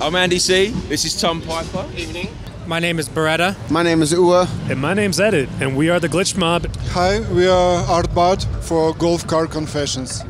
I'm Andy C. This is Tom Piper. Evening. My name is Beretta. My name is Ua. And my name's Edit, and we are the Glitch Mob. Hi, we are Art Bat for Golf Cart Confessions.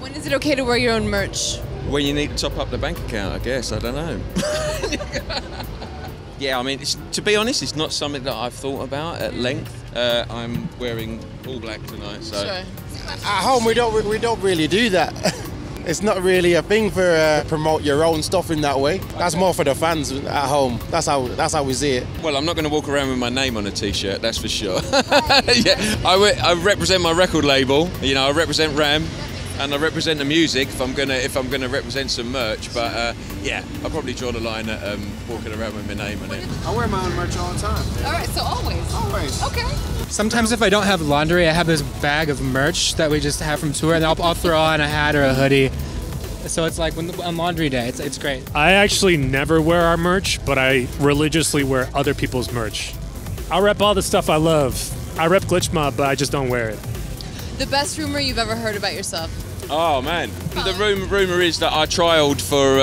When is it okay to wear your own merch? Well, you need to top up the bank account, I guess. I don't know. Yeah, I mean, to be honest, it's not something that I've thought about at length. I'm wearing all black tonight, so. Sure. At home, we don't really do that. It's not really a thing for promote your own stuff in that way. That's more for the fans at home. That's how we see it. Well, I'm not going to walk around with my name on a t-shirt, that's for sure. Yeah, I represent my record label. You know, I represent RAM. And I represent the music if I'm gonna represent some merch, but yeah, I'll probably draw the line at walking around with my name on it. I wear my own merch all the time. All right, so always. Always. Okay. Sometimes if I don't have laundry, I have this bag of merch that we just have from tour, and I'll throw on a hat or a hoodie. So it's like on laundry day, it's great. I actually never wear our merch, but I religiously wear other people's merch. I rep all the stuff I love. I rep Glitch Mob, but I just don't wear it. The best rumor you've ever heard about yourself? Oh man, the rumour is that I trialled for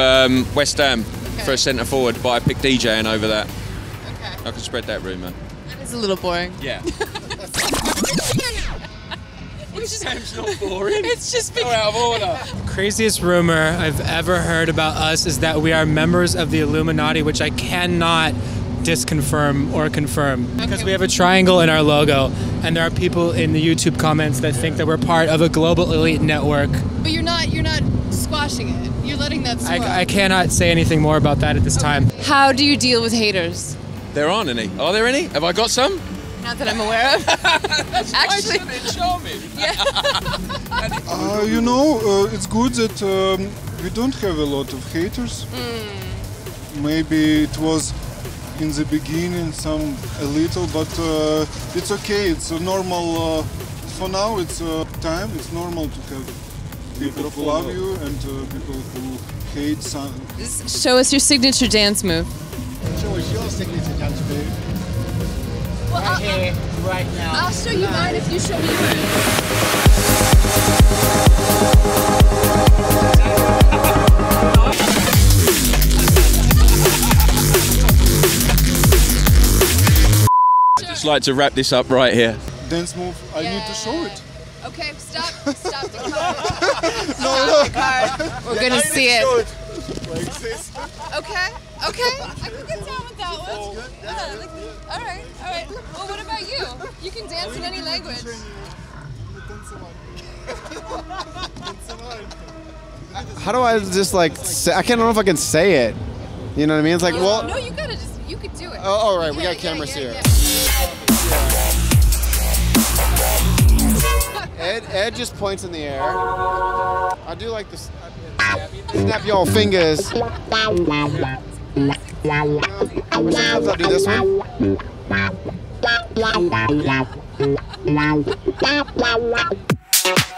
West Ham for a centre forward, but I picked DJing over that. Okay. I could spread that rumour. That is a little boring. Yeah. West Ham's not boring. It's just been out of order. Craziest rumour I've ever heard about us is that we are members of the Illuminati, which I cannot disconfirm or confirm because we have a triangle in our logo, and there are people in the YouTube comments that think that we're part of a global elite network. But you're not squashing it. You're letting that slide. I cannot say anything more about that at this time. How do you deal with haters? There aren't any. Are there any? Have I got some? Not that I'm aware of. That's actually nice, charming. Yeah. You know, it's good that we don't have a lot of haters. Mm. Maybe it was in the beginning a little, but it's okay, it's a normal, for now it's time, it's normal to have people who love you and people who hate some. Show us your signature dance move. Show us your signature dance move. Well, right here, right now. I'll show you mine if you show me yours. I'd like to wrap this up right here. Dance move, I need to show it. Okay, stop the card. Stop the card. We're gonna see it. Like this. Okay, okay, I can get down with that one. Like, all right. Well, what about you? You can dance in any language. How do I just like, say, I can't know if I can say it. You know what I mean? It's like, well. No, you gotta just, you could do it. Oh, all right, we got cameras here. Ed just points in the air. I do like this. Snap your fingers. Sometimes I'll do this one.